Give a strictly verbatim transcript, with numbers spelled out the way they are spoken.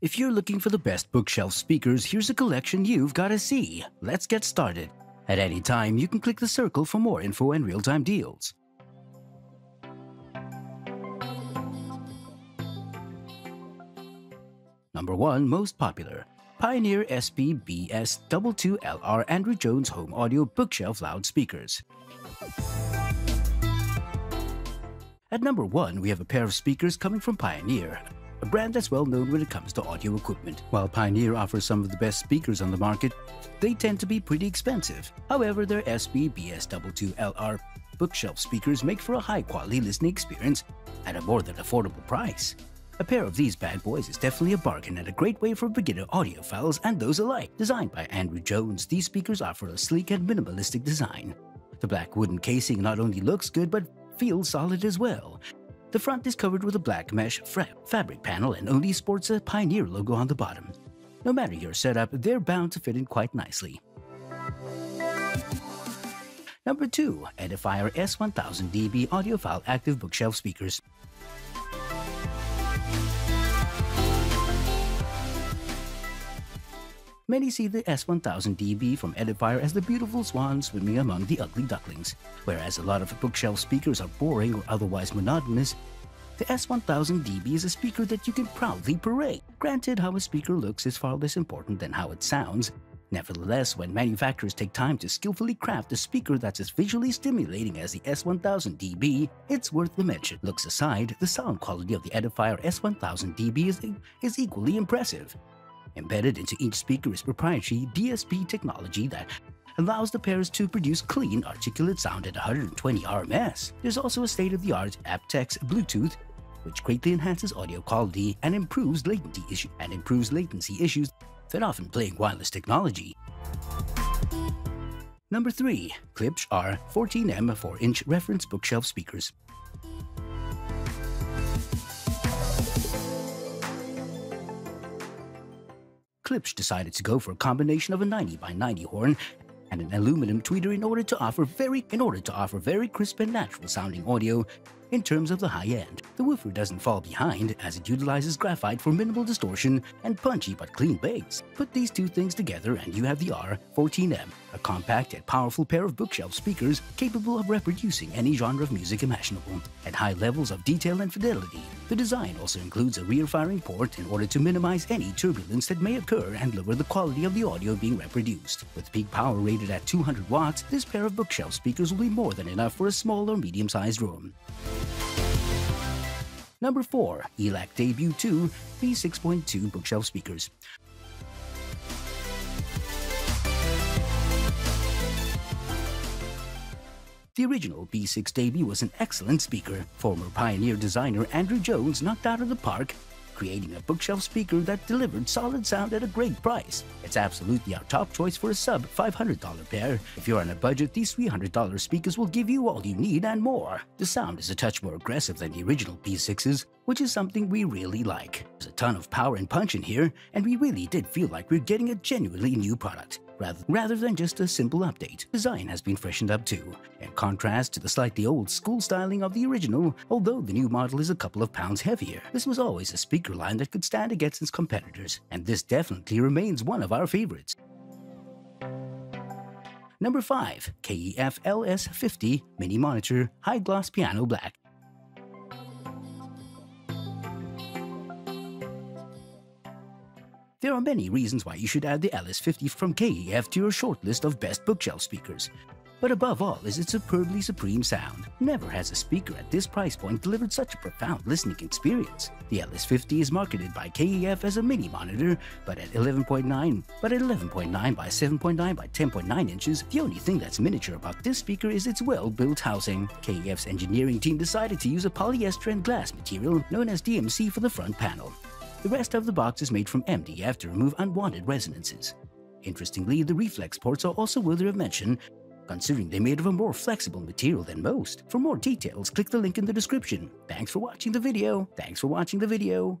If you're looking for the best bookshelf speakers, here's a collection you've got to see. Let's get started. At any time, you can click the circle for more info and real-time deals. Number one. Most popular. Pioneer S P B S twenty-two L R Andrew Jones Home Audio Bookshelf Loudspeakers. At number one, we have a pair of speakers coming from Pioneer, a brand that's well known when it comes to audio equipment. While Pioneer offers some of the best speakers on the market, they tend to be pretty expensive. However, their S P B S twenty-two L R bookshelf speakers make for a high-quality listening experience at a more than affordable price. A pair of these bad boys is definitely a bargain and a great way for beginner audiophiles and those alike. Designed by Andrew Jones, these speakers offer a sleek and minimalistic design. The black wooden casing not only looks good but feels solid as well. The front is covered with a black mesh fabric panel and only sports a Pioneer logo on the bottom. No matter your setup, they're bound to fit in quite nicely. Number two. Edifier S one thousand D B Audiophile Active Bookshelf Speakers. Many see the S one thousand D B from Edifier as the beautiful swan swimming among the ugly ducklings. Whereas a lot of bookshelf speakers are boring or otherwise monotonous, the S one thousand D B is a speaker that you can proudly parade. Granted, how a speaker looks is far less important than how it sounds. Nevertheless, when manufacturers take time to skillfully craft a speaker that's as visually stimulating as the S one thousand D B, it's worth the mention. Looks aside, the sound quality of the Edifier S one thousand D B is, is equally impressive. Embedded into each speaker is proprietary D S P technology that allows the pairs to produce clean, articulate sound at one hundred twenty R M S. There's also a state-of-the-art aptX Bluetooth, which greatly enhances audio quality and improves latency issues and improves latency issues that often plague wireless technology. Number three. Klipsch R fourteen M four inch Reference Bookshelf Speakers. Klipsch decided to go for a combination of a ninety by ninety horn and an aluminum tweeter in order to offer very in order to offer very crisp and natural sounding audio in terms of the high end. The woofer doesn't fall behind as it utilizes graphite for minimal distortion and punchy but clean bass. Put these two things together and you have the R fourteen M, a compact and powerful pair of bookshelf speakers capable of reproducing any genre of music imaginable at high levels of detail and fidelity. The design also includes a rear-firing port in order to minimize any turbulence that may occur and lower the quality of the audio being reproduced. With peak power rated at two hundred watts, this pair of bookshelf speakers will be more than enough for a small or medium-sized room. Number four. Elac Debut two B six point two Bookshelf Speakers. The original B six D B was an excellent speaker. Former Pioneer designer Andrew Jones knocked out of the park, creating a bookshelf speaker that delivered solid sound at a great price. It's absolutely our top choice for a sub five hundred dollar pair. If you're on a budget, these three hundred dollar speakers will give you all you need and more. The sound is a touch more aggressive than the original B sixes, which is something we really like. There's a ton of power and punch in here, and we really did feel like we're getting a genuinely new product, rather, rather than just a simple update. Design has been freshened up too, in contrast to the slightly old school styling of the original, although the new model is a couple of pounds heavier. This was always a speaker line that could stand against its competitors, and this definitely remains one of our favorites. Number five. K E F L S fifty Mini Monitor High Gloss Piano Black. There are many reasons why you should add the L S fifty from K E F to your short list of best bookshelf speakers. But above all is its superbly supreme sound. Never has a speaker at this price point delivered such a profound listening experience. The L S fifty is marketed by K E F as a mini monitor, but at eleven point nine, but at eleven point nine by seven point nine by ten point nine inches, the only thing that's miniature about this speaker is its well-built housing. K E F's engineering team decided to use a polyester and glass material known as D M C for the front panel. The rest of the box is made from M D F to remove unwanted resonances. Interestingly, the reflex ports are also worthy of mention, considering they're made of a more flexible material than most. For more details, click the link in the description. Thanks for watching the video. Thanks for watching the video.